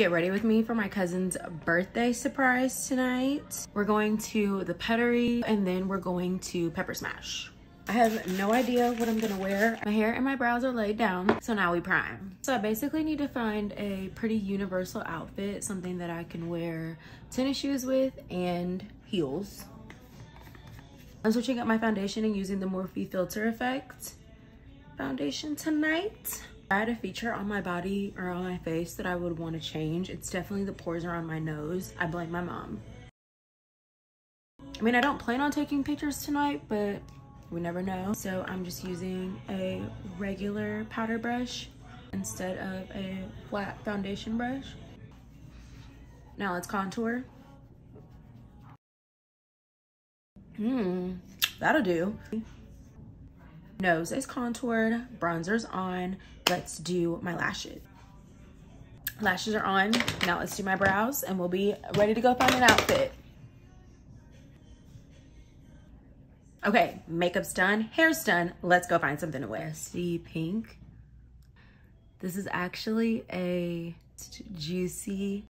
get ready with me for my cousin's birthday surprise tonight. We're going to the Puttery and then we're going to Pepper Smash. I have no idea what I'm gonna wear. My hair and my brows are laid down, so now we prime. So I basically need to find a pretty universal outfit, something that I can wear tennis shoes with and heels. I'm switching up my foundation and using the Morphe Filter Effect foundation tonight. I had a feature on my body or on my face that I would want to change. It's definitely the pores around my nose. I blame my mom. I mean, I don't plan on taking pictures tonight, but we never know. So I'm just using a regular powder brush instead of a flat foundation brush. Now let's contour. That'll do. Nose is contoured, bronzer's on. Let's do my lashes. Lashes are on. Now let's do my brows and we'll be ready to go find an outfit. Okay, makeup's done, hair's done. Let's go find something to wear. See pink. This is actually a juicy